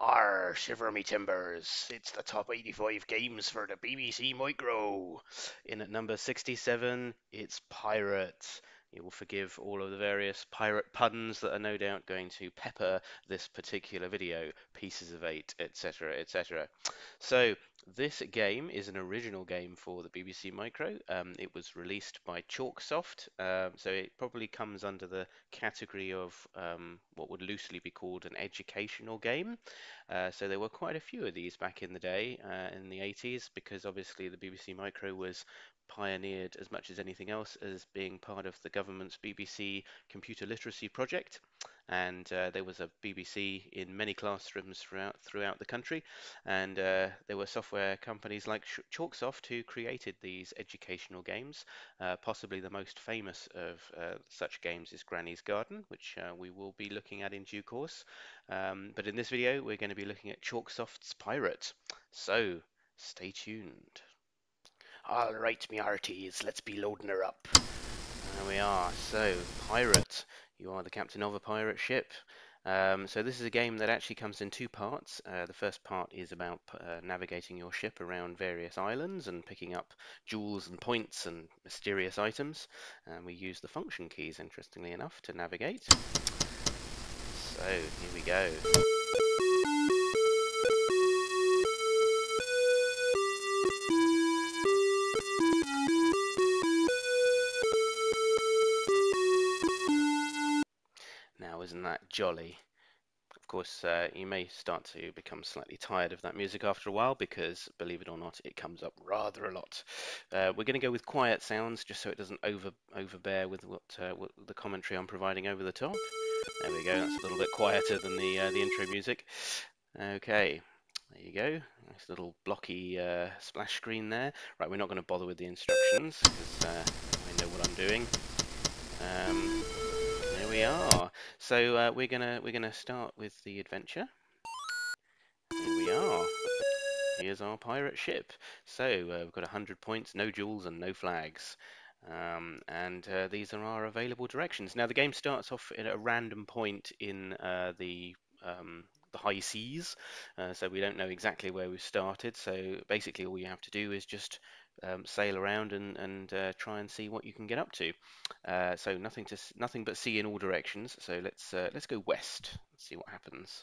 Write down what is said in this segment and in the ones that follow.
Arr, shiver me timbers, it's the top 85 games for the BBC Micro. In at number 67, it's Pirate. You will forgive all of the various pirate puns that are no doubt going to pepper this particular video, pieces of eight, etc, etc. So, this game is an original game for the BBC Micro. It was released by Chalksoft, so it probably comes under the category of what would loosely be called an educational game. So there were quite a few of these back in the day, in the 80s, because obviously the BBC Micro was pioneered as much as anything else as being part of the government's BBC Computer Literacy Project. And there was a BBC in many classrooms throughout the country, and there were software companies like Chalksoft who created these educational games. Possibly the most famous of such games is Granny's Garden, which we will be looking at in due course. But in this video, we're going to be looking at Chalksoft's Pirate. So stay tuned. All right, me hearties, let's be loading her up. There we are. So, Pirate. You are the captain of a pirate ship. So this is a game that actually comes in two parts. The first part is about navigating your ship around various islands and picking up jewels and points and mysterious items. And we use the function keys, interestingly enough, to navigate. So here we go. Isn't that jolly? Of course, you may start to become slightly tired of that music after a while because, believe it or not, it comes up rather a lot. We're going to go with quiet sounds just so it doesn't overbear with what the commentary I'm providing over the top. There we go. That's a little bit quieter than the intro music. Okay. There you go, nice little blocky splash screen there. Right, we're not going to bother with the instructions because I know what I'm doing. We are. So we're gonna start with the adventure. Here we are. Here's our pirate ship. So we've got 100 points, no jewels, and no flags. And these are our available directions. Now the game starts off at a random point in the high seas, so we don't know exactly where we've started. So basically, all you have to do is just sail around and try and see what you can get up to. So nothing but sea in all directions. So let's go west. Let's see what happens.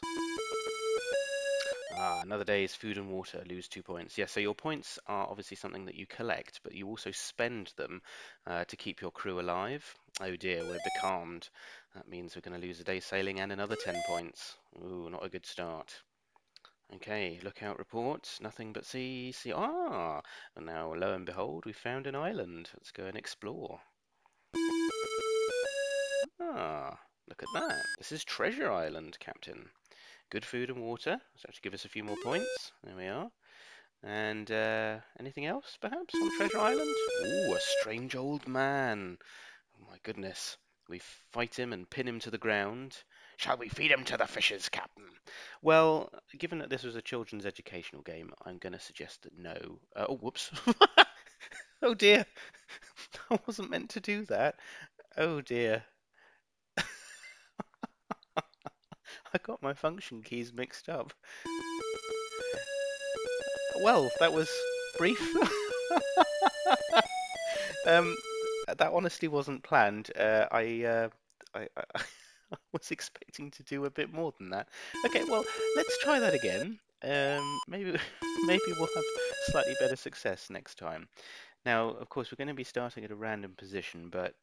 Ah, another day is food and water. Lose 2 points. Yeah, so your points are obviously something that you collect, but you also spend them to keep your crew alive. Oh dear, we're becalmed. That means we're going to lose a day sailing and another 10 points. Ooh, not a good start. Okay, lookout report. Nothing but sea. Ah! And now, lo and behold, we found an island. Let's go and explore. Ah, look at that. This is Treasure Island, Captain. Good food and water. So to give us a few more points. There we are. And anything else, perhaps, on Treasure Island? Ooh, a strange old man. Oh my goodness. We fight him and pin him to the ground. Shall we feed him to the fishes, Captain? Well, given that this was a children's educational game, I'm going to suggest that no. Oh, whoops. Oh, dear. I wasn't meant to do that. Oh, dear. I got my function keys mixed up. Well, that was brief. That honestly wasn't planned. I was expecting to do a bit more than that. Okay, well, let's try that again. Maybe we'll have slightly better success next time. Now, of course, we're going to be starting at a random position, but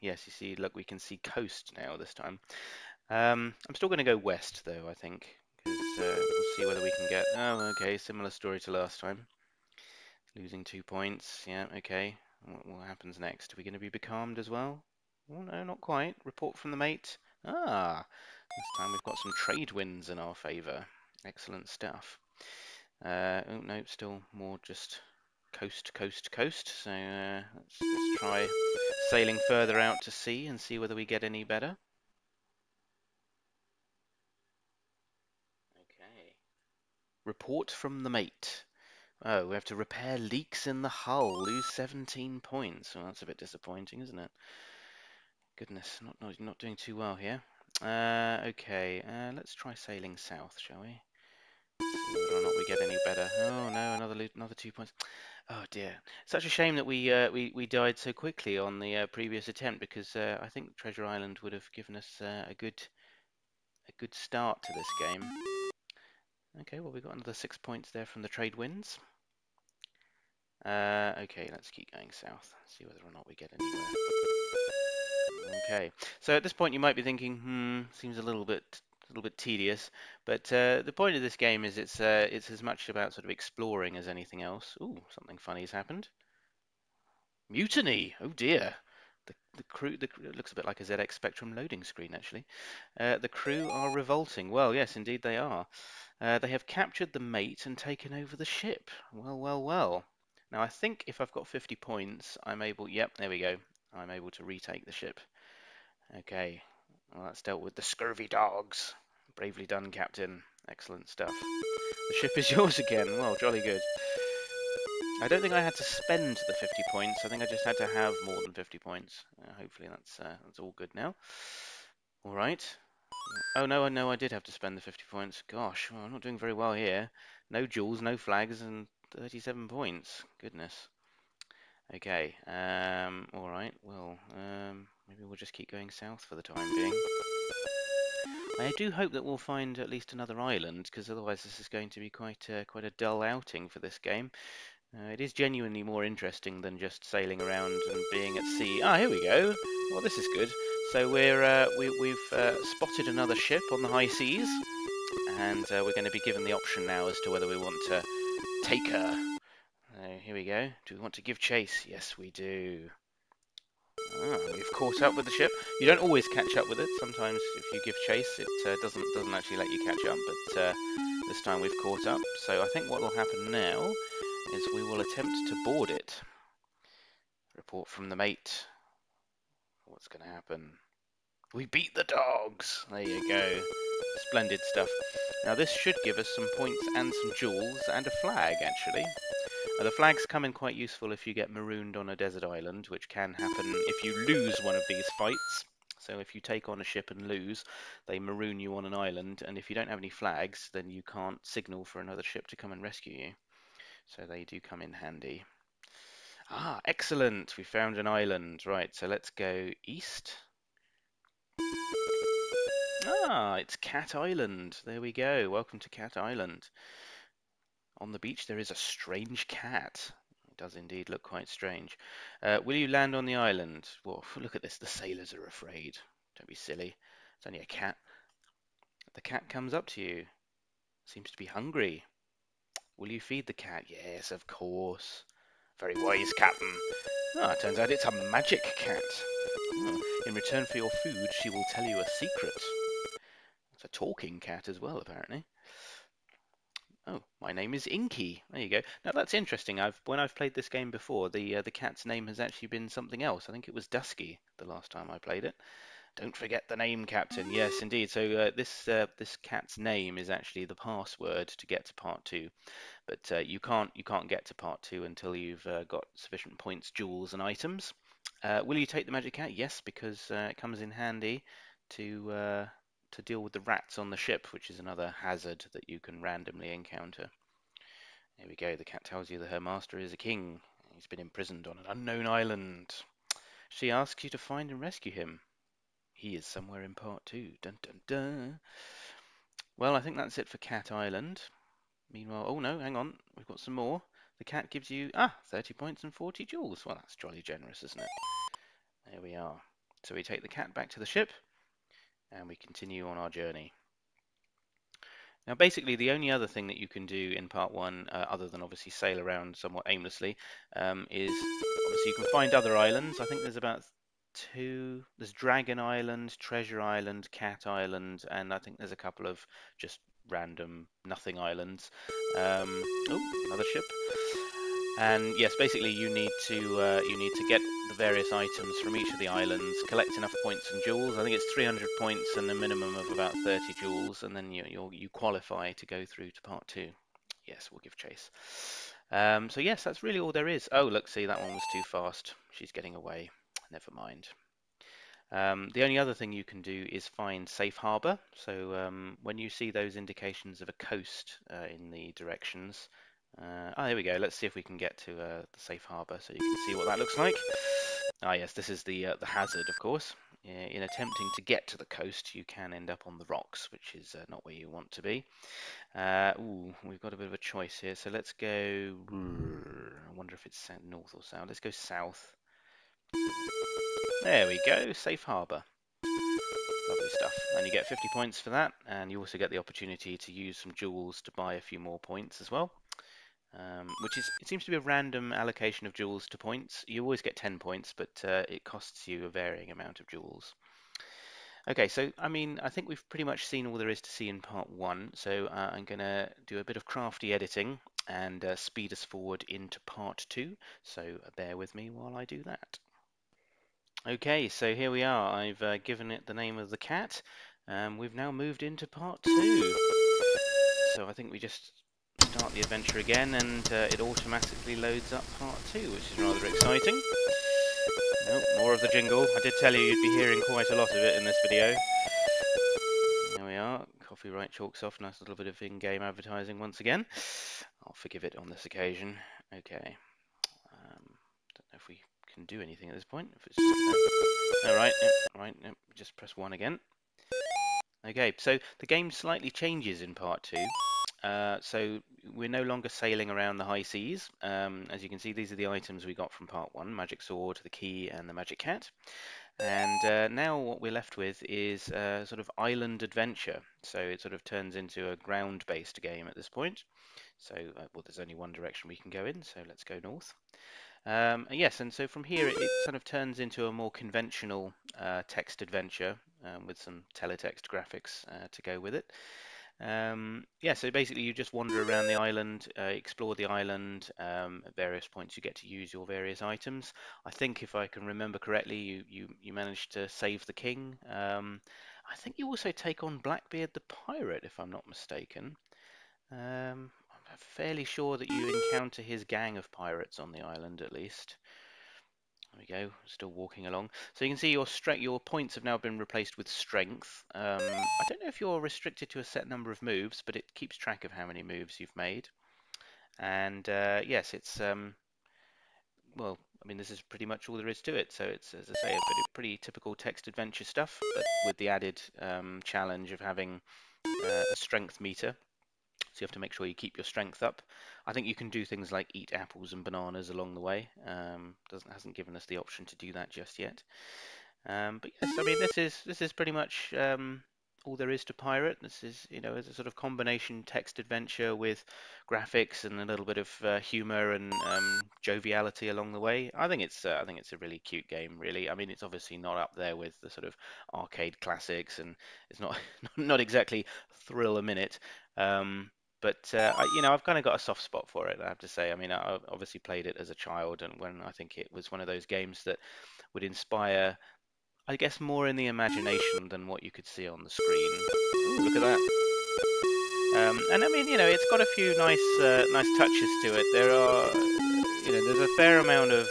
yes, you see, look, we can see coast now this time. I'm still going to go west, though, I think, because we'll see whether we can get... Oh, okay, similar story to last time. Losing 2 points, yeah, okay. What happens next? Are we going to be becalmed as well? Oh, no, not quite. Report from the mate. Ah, this time we've got some trade winds in our favour. Excellent stuff. Oh, no, still more just coast. So let's try sailing further out to sea and see whether we get any better. Okay. Report from the mate. Oh, we have to repair leaks in the hull. Lose 17 points. Well, that's a bit disappointing, isn't it? Goodness, not doing too well here. Okay, let's try sailing south, shall we? Whether or not we get any better. Oh no, another 2 points. Oh dear, such a shame that we died so quickly on the previous attempt, because I think Treasure Island would have given us a good start to this game. Okay, well, we got another 6 points there from the trade winds. Okay, let's keep going south. See whether or not we get anywhere. Okay, so at this point you might be thinking, seems a little bit tedious, but the point of this game is it's as much about sort of exploring as anything else. Ooh, something funny's happened. Mutiny! Oh dear! The crew, it looks a bit like a ZX Spectrum loading screen, actually. The crew are revolting. Well, yes, indeed they are. They have captured the mate and taken over the ship. Well, well, well. Now I think if I've got 50 points, I'm able... Yep, there we go. I'm able to retake the ship. Okay. Well, that's dealt with the scurvy dogs. Bravely done, Captain. Excellent stuff. The ship is yours again. Well, jolly good. I don't think I had to spend the 50 points. I think I just had to have more than 50 points. Hopefully that's all good now. All right. Oh, no, I did have to spend the 50 points. Gosh, well, I'm not doing very well here. No jewels, no flags, and 37 points. Goodness. Okay, all right, well, maybe we'll just keep going south for the time being. I do hope that we'll find at least another island, because otherwise this is going to be quite a dull outing for this game. It is genuinely more interesting than just sailing around and being at sea. Ah, here we go! Well, this is good. So we've spotted another ship on the high seas, and we're going to be given the option now as to whether we want to take her. Here we go. Do we want to give chase? Yes, we do. Ah, we've caught up with the ship. You don't always catch up with it. Sometimes if you give chase, it doesn't actually let you catch up, but this time we've caught up. So I think what will happen now is we will attempt to board it. Report from the mate. What's going to happen? We beat the dogs! There you go. Splendid stuff. Now this should give us some points and some jewels and a flag, actually. The flags come in quite useful if you get marooned on a desert island, which can happen if you lose one of these fights. So if you take on a ship and lose, they maroon you on an island, and if you don't have any flags, then you can't signal for another ship to come and rescue you. So they do come in handy. Ah, excellent! We found an island. Right, so let's go east. Ah, it's Cat Island. There we go. Welcome to Cat Island. On the beach there is a strange cat. It does indeed look quite strange. Will you land on the island? Well, look at this. The sailors are afraid. Don't be silly. It's only a cat. The cat comes up to you. Seems to be hungry. Will you feed the cat? Yes, of course. Very wise, Captain. Ah, it turns out it's a magic cat. In return for your food, she will tell you a secret. It's a talking cat as well, apparently. Oh, my name is Inky. There you go. Now that's interesting. When I've played this game before, the cat's name has actually been something else. I think it was Dusky the last time I played it. Don't forget the name, Captain. Yes, indeed. So this cat's name is actually the password to get to part two, but you can't get to part two until you've got sufficient points, jewels, and items. Will you take the magic cat? Yes, because it comes in handy to deal with the rats on the ship, which is another hazard that you can randomly encounter. There we go, the cat tells you that her master is a king. He's been imprisoned on an unknown island. She asks you to find and rescue him. He is somewhere in part two. Dun dun dun. Well, I think that's it for Cat Island. Meanwhile, oh no, hang on, we've got some more. The cat gives you, 30 points and 40 jewels. Well, that's jolly generous, isn't it? There we are. So we take the cat back to the ship, and we continue on our journey. Now basically the only other thing that you can do in part one, other than obviously sail around somewhat aimlessly, is obviously you can find other islands. I think there's about two. There's Dragon Island, Treasure Island, Cat Island, and I think there's a couple of just random nothing islands. Oh, another ship. And yes, basically you need to get the various items from each of the islands, collect enough points and jewels. I think it's 300 points and a minimum of about 30 jewels, and then you qualify to go through to part two. Yes, we'll give chase. So yes, that's really all there is. Oh, look, see, that one was too fast. She's getting away. Never mind. The only other thing you can do is find safe harbour. So when you see those indications of a coast in the directions, there we go. Let's see if we can get to the safe harbour so you can see what that looks like. Ah, yes, this is the hazard, of course. In attempting to get to the coast, you can end up on the rocks, which is not where you want to be. Ooh, we've got a bit of a choice here. So let's go... I wonder if it's north or south. Let's go south. There we go, safe harbour. Lovely stuff. And you get 50 points for that, and you also get the opportunity to use some jewels to buy a few more points as well. Which is, it seems to be a random allocation of jewels to points. You always get 10 points, but it costs you a varying amount of jewels. Okay, so, I mean, I think we've pretty much seen all there is to see in part one, so I'm going to do a bit of crafty editing and speed us forward into part two, so bear with me while I do that. Okay, so here we are. I've given it the name of the cat, and we've now moved into part two. So I think we just... start the adventure again, and it automatically loads up part two, which is rather exciting. Nope, more of the jingle. I did tell you you'd be hearing quite a lot of it in this video. There we are, copyright Chalksoft, nice little bit of in-game advertising once again. I'll forgive it on this occasion. Okay, don't know if we can do anything at this point. If it's... All right, just press one again. Okay, so the game slightly changes in part two. So we're no longer sailing around the high seas. As you can see, these are the items we got from part one: magic sword, the key, and the magic cat. And now what we're left with is a sort of island adventure. So it sort of turns into a ground-based game at this point. So well, there's only one direction we can go in, so let's go north. Yes, and so from here it sort of turns into a more conventional text adventure with some teletext graphics to go with it. Yeah, so basically you just wander around the island, explore the island, at various points you get to use your various items. I think if I can remember correctly, you managed to save the king. I think you also take on Blackbeard the pirate, if I'm not mistaken. I'm fairly sure that you encounter his gang of pirates on the island, at least. There we go, still walking along. So you can see your points have now been replaced with strength. I don't know if you're restricted to a set number of moves, but it keeps track of how many moves you've made. And yes, it's, well, I mean, this is pretty much all there is to it. So it's, as I say, a pretty typical text adventure stuff, but with the added challenge of having a strength meter. So you have to make sure you keep your strength up. I think you can do things like eat apples and bananas along the way. Hasn't given us the option to do that just yet. But yes, I mean, this is pretty much all there is to Pirate. This is, you know, as a sort of combination text adventure with graphics and a little bit of humour and joviality along the way. I think it's a really cute game, really. I mean, it's obviously not up there with the sort of arcade classics, and it's not exactly thrill a minute. But, you know, I've kind of got a soft spot for it, I have to say. I mean, I obviously played it as a child, and when I think it was one of those games that would inspire, I guess, more in the imagination than what you could see on the screen. Ooh, look at that. And, I mean, you know, it's got a few nice touches to it. There are, you know, there's a fair amount of,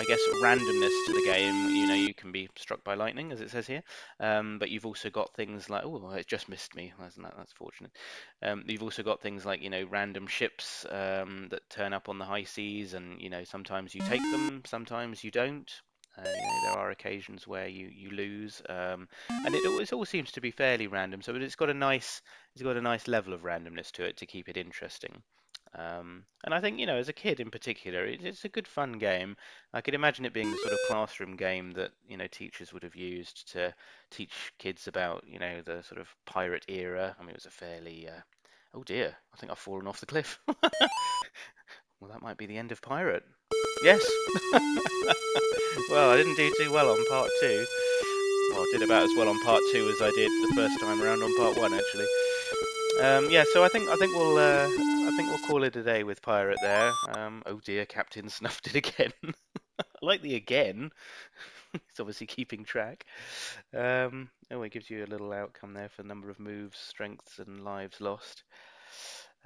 I guess, randomness to the game. You know, you can be struck by lightning, as it says here, but you've also got things like, oh, it just missed me, that's fortunate. You've also got things like, you know, random ships that turn up on the high seas, and, you know, sometimes you take them, sometimes you don't. You know, there are occasions where you lose, and it all seems to be fairly random. So it's got a nice level of randomness to it to keep it interesting. And I think, you know, as a kid in particular, it's a good fun game. I could imagine it being the sort of classroom game that, you know, teachers would have used to teach kids about, you know, the sort of pirate era. I mean, it was a fairly, oh dear, I think I've fallen off the cliff. Well, that might be the end of Pirate. Yes! Well, I didn't do too well on part two. Well, I did about as well on part two as I did the first time around on part one, actually. Yeah, so I think we'll call it a day with Pirate there. Oh dear, Captain snuffed it again. I like the again. It's obviously keeping track. Oh, it gives you a little outcome there for the number of moves, strengths, and lives lost.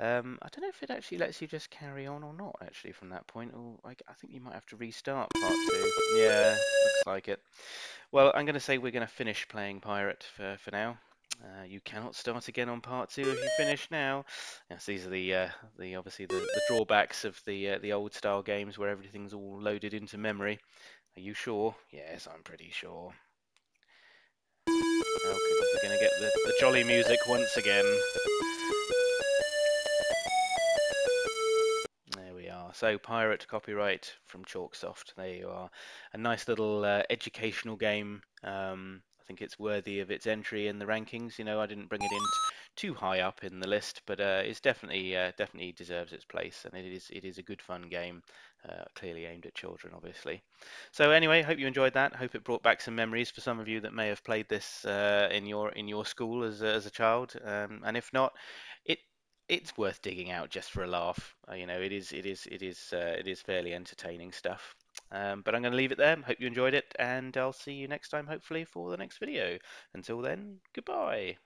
I don't know if it actually lets you just carry on or not, actually, from that point. Or I think you might have to restart part two. Yeah, looks like it. Well, I'm going to say we're going to finish playing Pirate for now. You cannot start again on part two if you finish now. Yes, these are the obviously the drawbacks of the old style games where everything's all loaded into memory. Are you sure? Yes, I'm pretty sure. Okay, we're going to get the jolly music once again. There we are. So, Pirate, copyright from Chalksoft. There you are. A nice little educational game. I think it's worthy of its entry in the rankings. You know, I didn't bring it in too high up in the list, but it's definitely deserves its place, and it is a good fun game, clearly aimed at children, obviously. So anyway, hope you enjoyed that. Hope it brought back some memories for some of you that may have played this in your school as a child, and if not, it's worth digging out just for a laugh. You know, it is fairly entertaining stuff. But I'm going to leave it there. Hope you enjoyed it, and I'll see you next time, hopefully, for the next video. Until then, goodbye.